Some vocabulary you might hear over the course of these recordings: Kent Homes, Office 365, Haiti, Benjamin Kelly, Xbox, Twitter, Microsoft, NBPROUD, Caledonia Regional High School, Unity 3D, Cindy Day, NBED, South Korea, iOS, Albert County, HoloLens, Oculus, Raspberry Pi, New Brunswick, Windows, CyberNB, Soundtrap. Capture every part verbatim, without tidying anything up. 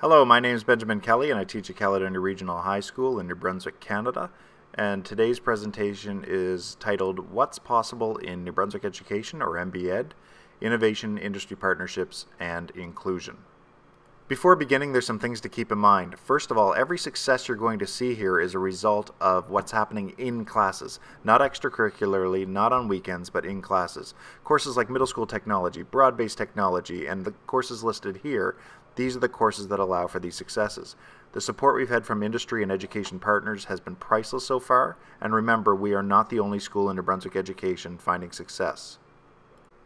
Hello, my name is Benjamin Kelly and I teach at Caledonia Regional High School in New Brunswick, Canada, and today's presentation is titled What's Possible in New Brunswick Education, or M B Ed, Innovation, Industry Partnerships, and Inclusion. Before beginning, there's some things to keep in mind. First of all, every success you're going to see here is a result of what's happening in classes, not extracurricularly, not on weekends, but in classes. Courses like middle school technology, broad-based technology, and the courses listed here, these are the courses that allow for these successes. The support we've had from industry and education partners has been priceless so far, and remember, we are not the only school in New Brunswick education finding success.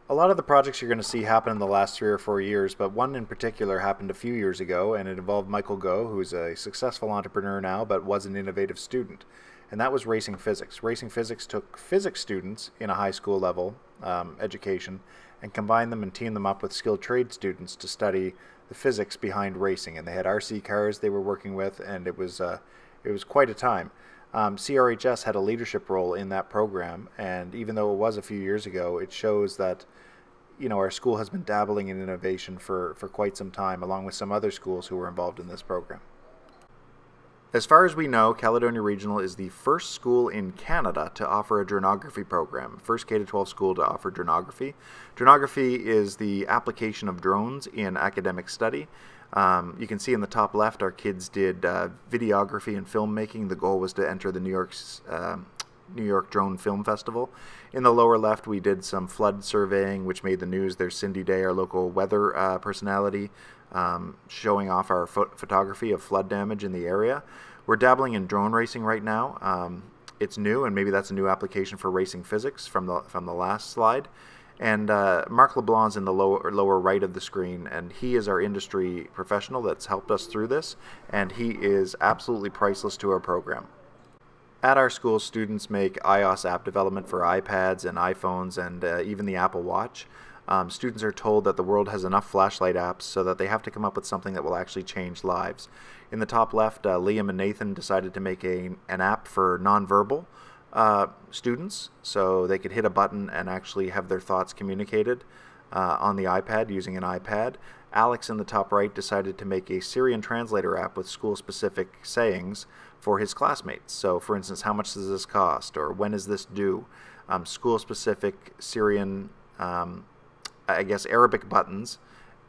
A lot of the projects you're going to see happen in the last three or four years, but one in particular happened a few years ago, and it involved Michael Goh, who is a successful entrepreneur now, but was an innovative student, and that was Racing Physics. Racing Physics took physics students in a high school level um, education and combined them and teamed them up with skilled trade students to study the physics behind racing, and they had R C cars they were working with, and it was uh, it was quite a time. Um, C R H S had a leadership role in that program, and even though it was a few years ago, it shows that, you know, our school has been dabbling in innovation for for quite some time, along with some other schools who were involved in this program. As far as we know, Caledonia Regional is the first school in Canada to offer a Journography program, first K through twelve school to offer Journography. Journography is the application of drones in academic study. Um, you can see in the top left our kids did uh, videography and filmmaking. The goal was to enter the New York's, uh, New York Drone Film Festival. In the lower left we did some flood surveying, which made the news. There's Cindy Day, our local weather uh, personality, Um, showing off our pho photography of flood damage in the area. We're dabbling in drone racing right now. Um, it's new, and maybe that's a new application for Racing Physics from the from the last slide. And uh, Mark LeBlanc's in the lower lower right of the screen, and he is our industry professional that's helped us through this, and he is absolutely priceless to our program. At our school, students make iOS app development for iPads and iPhones and uh, even the Apple Watch. Um, students are told that the world has enough flashlight apps so that they have to come up with something that will actually change lives. In the top left, uh, Liam and Nathan decided to make a, an app for nonverbal uh, students, so they could hit a button and actually have their thoughts communicated uh, on the iPad using an iPad. Alex in the top right decided to make a Syrian translator app with school-specific sayings for his classmates. So, for instance, how much does this cost, or when is this due? Um, school-specific Syrian um, I guess Arabic buttons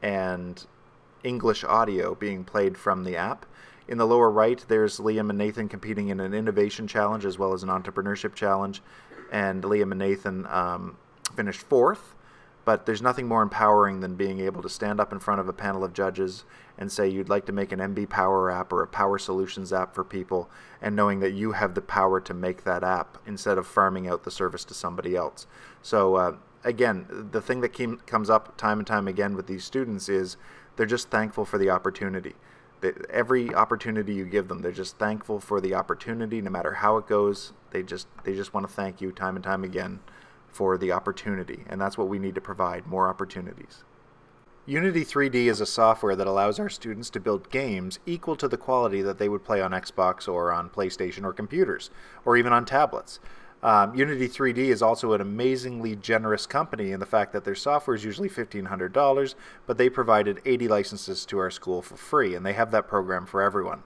and English audio being played from the app. In the lower right there's Liam and Nathan competing in an innovation challenge as well as an entrepreneurship challenge, and Liam and Nathan um, finished fourth, but there's nothing more empowering than being able to stand up in front of a panel of judges and say you'd like to make an M B Power app or a Power Solutions app for people, and knowing that you have the power to make that app instead of farming out the service to somebody else. So uh, again, the thing that came, comes up time and time again with these students is they're just thankful for the opportunity. They, every opportunity you give them, they're just thankful for the opportunity, no matter how it goes. They just they just want to thank you time and time again for the opportunity, and that's what we need to provide, more opportunities. Unity three D is a software that allows our students to build games equal to the quality that they would play on Xbox or on PlayStation or computers or even on tablets. Um, Unity three D is also an amazingly generous company in the fact that their software is usually fifteen hundred dollars, but they provided eighty licenses to our school for free, and they have that program for everyone.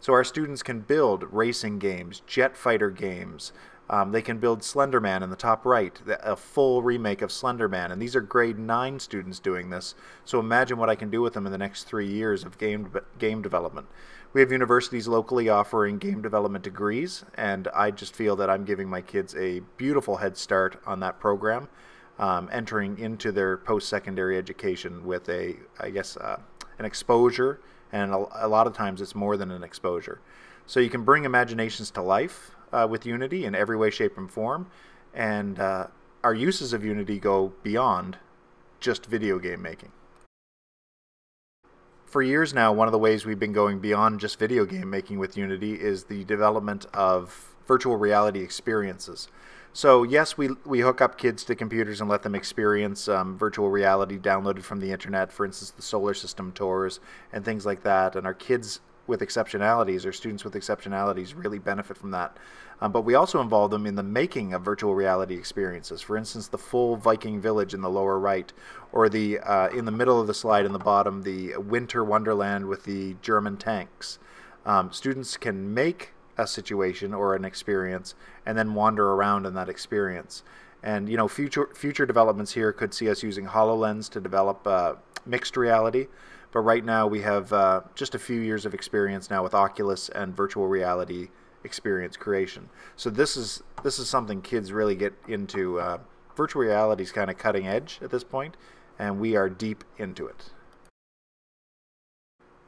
So our students can build racing games, jet fighter games. Um, they can build Slender Man in the top right, a full remake of Slender Man, and these are grade nine students doing this. So imagine what I can do with them in the next three years of game, game development. We have universities locally offering game development degrees, and I just feel that I'm giving my kids a beautiful head start on that program, um, entering into their post-secondary education with a, I guess, uh, an exposure, and a, a lot of times it's more than an exposure. So you can bring imaginations to life uh, with Unity in every way, shape, and form, and uh, our uses of Unity go beyond just video game making. For years now, one of the ways we've been going beyond just video game making with Unity is the development of virtual reality experiences. So yes, we, we hook up kids to computers and let them experience um, virtual reality downloaded from the internet, for instance the solar system tours and things like that, and our kids with exceptionalities or students with exceptionalities really benefit from that. Um, but we also involve them in the making of virtual reality experiences. For instance, the full Viking village in the lower right, or the uh, in the middle of the slide in the bottom, the winter wonderland with the German tanks. Um, students can make a situation or an experience and then wander around in that experience. And, you know, future future developments here could see us using HoloLens to develop uh, mixed reality. But right now we have uh, just a few years of experience now with Oculus and virtual reality experience creation. So this is this is something kids really get into. Uh, virtual reality is kind of cutting edge at this point, and we are deep into it.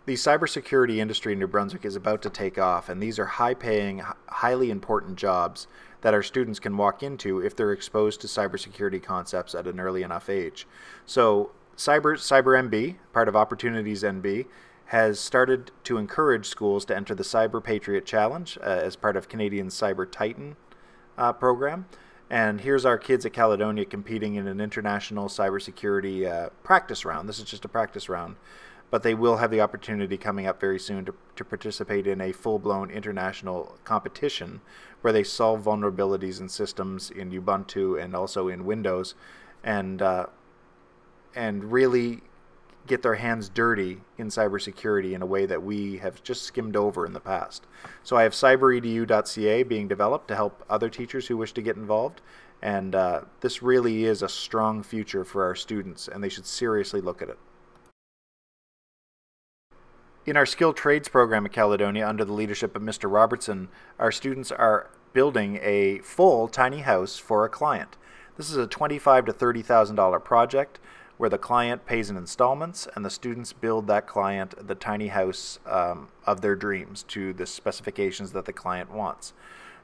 The cybersecurity industry in New Brunswick is about to take off, and these are high-paying, highly important jobs that our students can walk into if they're exposed to cybersecurity concepts at an early enough age. So Cyber, CyberMB, part of Opportunities N B, has started to encourage schools to enter the Cyber Patriot Challenge uh, as part of Canadian Cyber Titan uh, program. And here's our kids at Caledonia competing in an international cybersecurity uh, practice round. This is just a practice round, but they will have the opportunity coming up very soon to, to participate in a full-blown international competition where they solve vulnerabilities in systems in Ubuntu and also in Windows, and uh, and really get their hands dirty in cybersecurity in a way that we have just skimmed over in the past. So I have cyber e d u dot c a being developed to help other teachers who wish to get involved, and uh, this really is a strong future for our students, and they should seriously look at it. In our skilled trades program at Caledonia, under the leadership of Mister Robertson, our students are building a full tiny house for a client. This is a twenty-five thousand to thirty thousand dollar project where the client pays in installments, and the students build that client the tiny house um, of their dreams to the specifications that the client wants.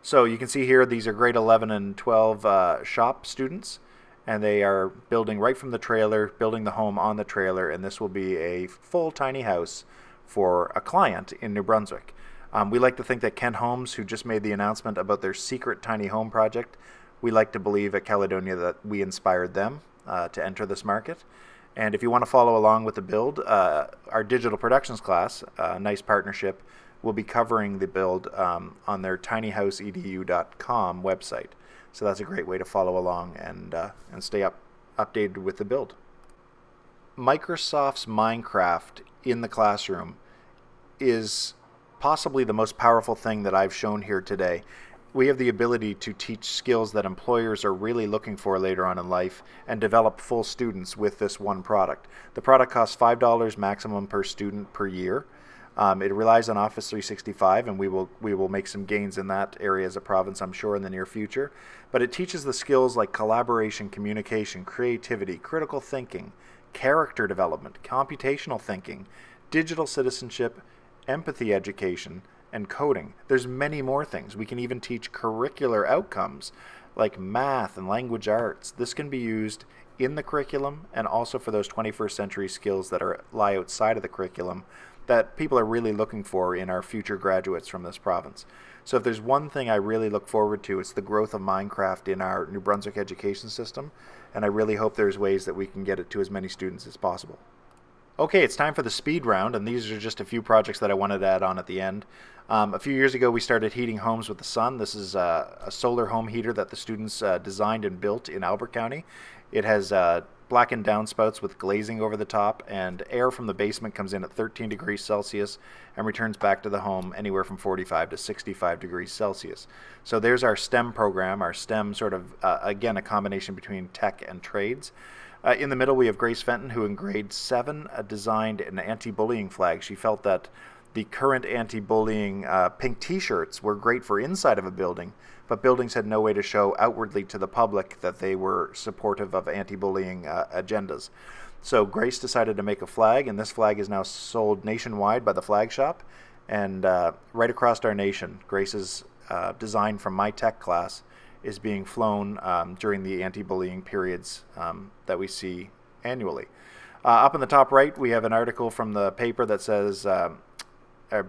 So you can see here these are grade eleven and twelve uh, shop students, and they are building right from the trailer, building the home on the trailer, and this will be a full tiny house for a client in New Brunswick. Um, we like to think that Kent Homes, who just made the announcement about their secret tiny home project, we like to believe at Caledonia that we inspired them uh, to enter this market. And if you want to follow along with the build, uh, our digital productions class, a nice partnership, will be covering the build um, on their tiny house e d u dot com website. So that's a great way to follow along and, uh, and stay up updated with the build. Microsoft's Minecraft in the classroom is possibly the most powerful thing that I've shown here today. We have the ability to teach skills that employers are really looking for later on in life and develop full students with this one product. The product costs five dollars maximum per student per year. Um, it relies on Office three sixty-five, and we will we will make some gains in that area as a province, I'm sure, in the near future. But it teaches the skills like collaboration, communication, creativity, critical thinking, character development, computational thinking, digital citizenship, empathy education, and coding. There's many more things. We can even teach curricular outcomes like math and language arts. This can be used in the curriculum and also for those twenty-first century skills that are lie outside of the curriculum that people are really looking for in our future graduates from this province. So if there's one thing I really look forward to, it's the growth of Minecraft in our New Brunswick education system, and I really hope there's ways that we can get it to as many students as possible. Okay, it's time for the speed round, and these are just a few projects that I wanted to add on at the end. Um, a few years ago we started heating homes with the sun. This is uh, a solar home heater that the students uh, designed and built in Albert County. It has uh, blackened downspouts with glazing over the top, and air from the basement comes in at thirteen degrees Celsius and returns back to the home anywhere from forty-five to sixty-five degrees Celsius. So there's our STEM program, our STEM sort of, uh, again, a combination between tech and trades. Uh, in the middle we have Grace Fenton, who in grade seven uh, designed an anti-bullying flag. She felt that the current anti-bullying uh, pink t-shirts were great for inside of a building, but buildings had no way to show outwardly to the public that they were supportive of anti-bullying uh, agendas. So Grace decided to make a flag, and this flag is now sold nationwide by the flag shop and uh, right across our nation. Grace's uh, design from my tech class is being flown um, during the anti-bullying periods um, that we see annually. Uh, up in the top right we have an article from the paper that says um,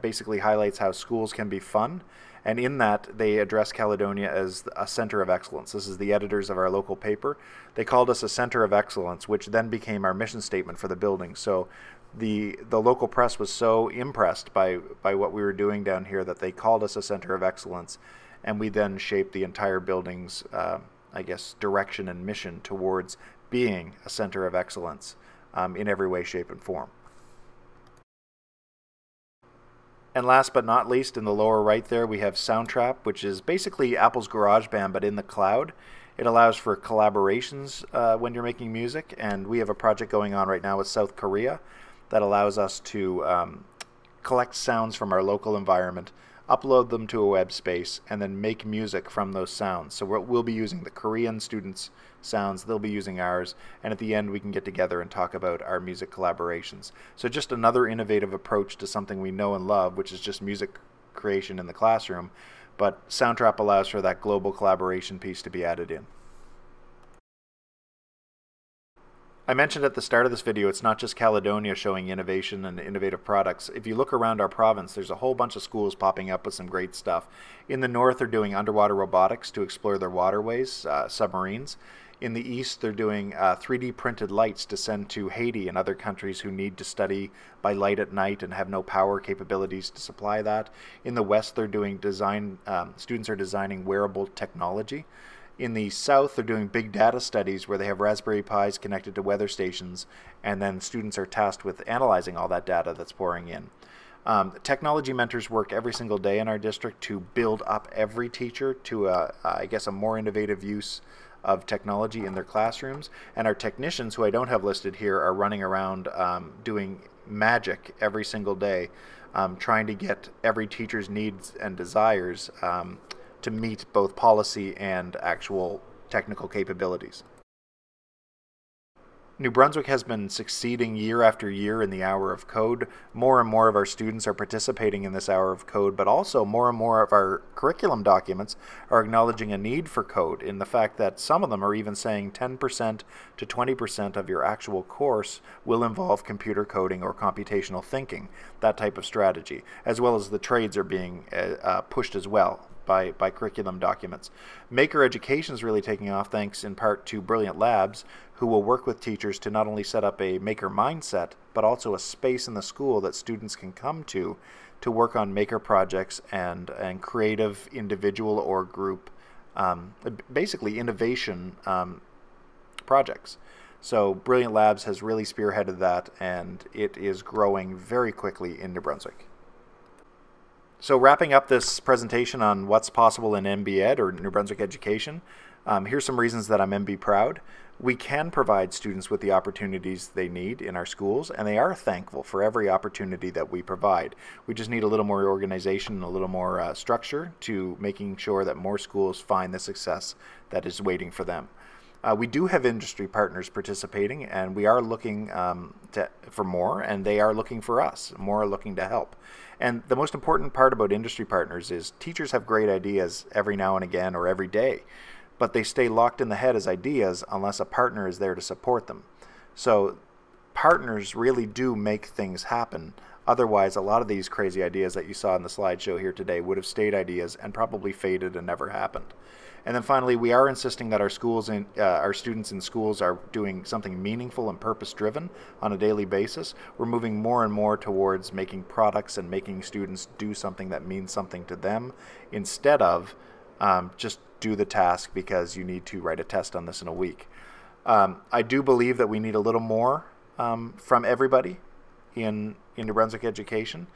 basically highlights how schools can be fun, and in that they address Caledonia as a center of excellence. This is the editors of our local paper. They called us a center of excellence, which then became our mission statement for the building. So the the local press was so impressed by by what we were doing down here that they called us a center of excellence, and we then shaped the entire building's uh, I guess direction and mission towards being a center of excellence um, in every way, shape, and form. And last but not least, in the lower right there, we have Soundtrap, which is basically Apple's GarageBand, but in the cloud. It allows for collaborations uh, when you're making music, and we have a project going on right now with South Korea that allows us to um, collect sounds from our local environment, upload them to a web space, and then make music from those sounds. So we'll be using the Korean students' sounds, they'll be using ours, and at the end we can get together and talk about our music collaborations. So just another innovative approach to something we know and love, which is just music creation in the classroom, but Soundtrap allows for that global collaboration piece to be added in. I mentioned at the start of this video, it's not just Caledonia showing innovation and innovative products. If you look around our province, there's a whole bunch of schools popping up with some great stuff. In the north, they're doing underwater robotics to explore their waterways, uh, submarines. In the east, they're doing uh, three D printed lights to send to Haiti and other countries who need to study by light at night and have no power capabilities to supply that. In the west, they're doing design, um, students are designing wearable technology. In the south, they're doing big data studies where they have Raspberry Pis connected to weather stations, and then students are tasked with analyzing all that data that's pouring in. Um, technology mentors work every single day in our district to build up every teacher to, a, I guess, a more innovative use of technology in their classrooms. And our technicians, who I don't have listed here, are running around um, doing magic every single day, um, trying to get every teacher's needs and desires um, to meet both policy and actual technical capabilities. New Brunswick has been succeeding year after year in the Hour of Code. More and more of our students are participating in this Hour of Code, but also more and more of our curriculum documents are acknowledging a need for code, in the fact that some of them are even saying ten percent to twenty percent of your actual course will involve computer coding or computational thinking, that type of strategy, as well as the trades are being uh, pushed as well. By, by curriculum documents. Maker Education is really taking off, thanks in part to Brilliant Labs, who will work with teachers to not only set up a maker mindset, but also a space in the school that students can come to to work on maker projects and, and creative individual or group, um, basically innovation um, projects. So Brilliant Labs has really spearheaded that, and it is growing very quickly in New Brunswick. So wrapping up this presentation on what's possible in N B Ed, or New Brunswick Education, um, here's some reasons that I'm N B proud. We can provide students with the opportunities they need in our schools, and they are thankful for every opportunity that we provide. We just need a little more organization and a little more uh, structure to making sure that more schools find the success that is waiting for them. Uh, we do have industry partners participating, and we are looking um, to, for more, and they are looking for us. More are looking to help. And the most important part about industry partners is teachers have great ideas every now and again or every day, but they stay locked in the head as ideas unless a partner is there to support them. So partners really do make things happen. Otherwise, a lot of these crazy ideas that you saw in the slideshow here today would have stayed ideas and probably faded and never happened. And then finally, we are insisting that our schools and uh, our students in schools are doing something meaningful and purpose-driven on a daily basis. We're moving more and more towards making products and making students do something that means something to them, instead of um, just do the task because you need to write a test on this in a week. Um, I do believe that we need a little more um, from everybody in, in New Brunswick education.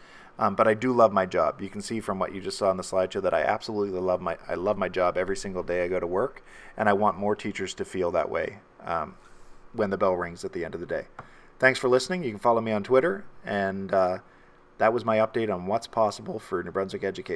Um, but I do love my job. You can see from what you just saw in the slideshow that I absolutely love my I love my job every single day I go to work, and I want more teachers to feel that way um, when the bell rings at the end of the day. Thanks for listening. You can follow me on Twitter, and uh, that was my update on what's possible for New Brunswick education.